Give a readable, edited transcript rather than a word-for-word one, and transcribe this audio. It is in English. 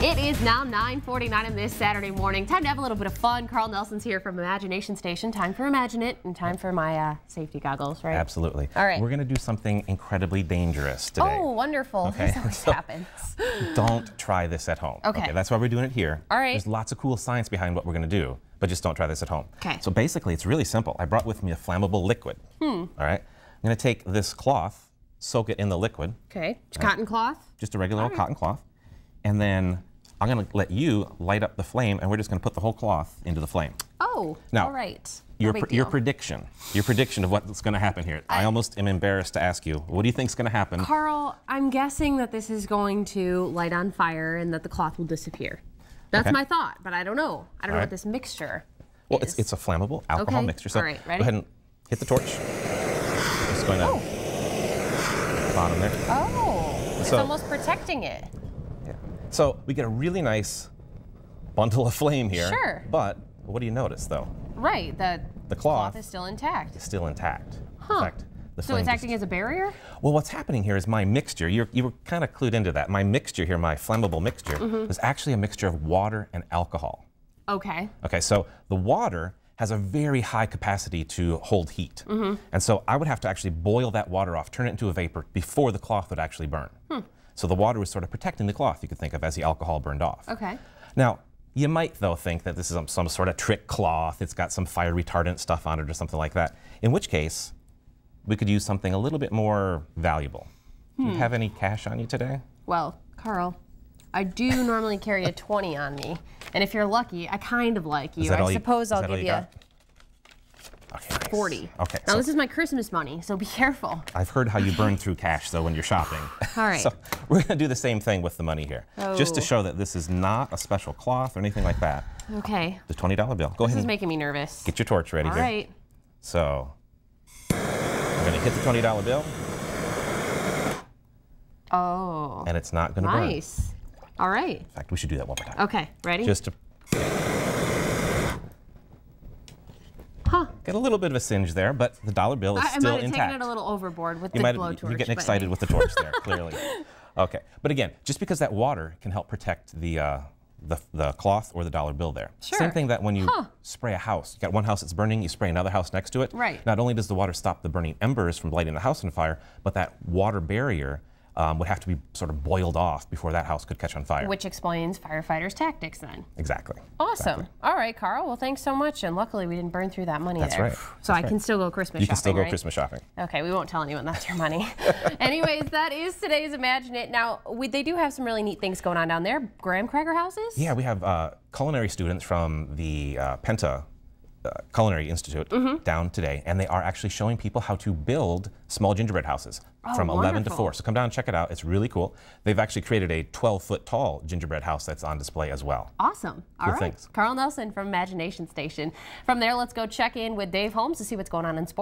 It is now 9:49 on this Saturday morning. Time to have a little bit of fun. Carl Nelson's here from Imagination Station. Time for Imagine It and time for my safety goggles, right? Absolutely. All right. We're going to do something incredibly dangerous today. Oh, wonderful. Okay. This always happens. Don't try this at home. Okay. That's why we're doing it here. All right. There's lots of cool science behind what we're going to do, but just don't try this at home. Okay. So basically, it's really simple. I brought with me a flammable liquid. All right. I'm going to take this cloth, soak it in the liquid. Okay. Just cotton cloth? Just a regular old cotton cloth. And then I'm going to let you light up the flame, and we're just going to put the whole cloth into the flame. Oh, now, all right. Your prediction of what's going to happen here. I almost am embarrassed to ask you. What do you think's going to happen? Carl, I'm guessing that this is going to light on fire and that the cloth will disappear. That's my thought, but I don't know. I don't know what this mixture is. Well, it's a flammable alcohol mixture. So all right, ready? Go ahead and hit the torch. It's going to bottom there. Oh, so, it's almost protecting it. So we get a really nice bundle of flame here. Sure. But what do you notice, though? Right, the cloth is still intact. It's still intact. Huh. In fact, the flame it's acting as a barrier? Well, what's happening here is my mixture. You were kind of clued into that. My mixture here, my flammable mixture, is actually a mixture of water and alcohol. Okay. Okay, so the water has a very high capacity to hold heat. And so I would have to actually boil that water off, turn it into a vapor before the cloth would actually burn. So the water was sort of protecting the cloth, you could think of, as the alcohol burned off. Okay. Now, you might, though, think that this is some sort of trick cloth. It's got some fire retardant stuff on it or something like that, in which case we could use something a little bit more valuable. Do you have any cash on you today? Well, Carl, I do normally carry a 20 on me. And if you're lucky, I kind of like you. I suppose I'll give you a 40. Okay. Now, so this is my Christmas money, so be careful. I've heard how you burn through cash, though, when you're shopping. All right. So we're going to do the same thing with the money here, just to show that this is not a special cloth or anything like that. Okay. The $20 bill. Go ahead. This is making me nervous. Get your torch ready. All right. So we're going to hit the $20 bill. Oh. And it's not going to burn. Nice. All right. In fact, we should do that one more time. Okay. Ready? Just to get a little bit of a singe there, but the dollar bill is still intact. I might have taken it a little overboard with the blowtorch. You're getting excited with the torch there, clearly. Okay, but again, just because that water can help protect the cloth or the dollar bill there. Sure. Same thing that when you spray a house, you got one house that's burning, you spray another house next to it. Right. Not only does the water stop the burning embers from lighting the house on fire, but that water barrier would have to be sort of boiled off before that house could catch on fire. Which explains firefighters' tactics then. Exactly. Awesome. Exactly. All right, Carl. Well, thanks so much. And luckily, we didn't burn through that money there. That's right. So I can still go Christmas shopping, You can still go Christmas shopping. Okay, we won't tell anyone that's your money. Anyways, that is today's Imagine It. Now, they do have some really neat things going on down there. Graham cracker houses? Yeah, we have culinary students from the Penta Culinary Institute down today, and they are actually showing people how to build small gingerbread houses from 11 to 4. So come down and check it out. It's really cool. They've actually created a 12-foot tall gingerbread house that's on display as well. Awesome. All right. Carl Nelson from Imagination Station. From there, let's go check in with Dave Holmes to see what's going on in sports.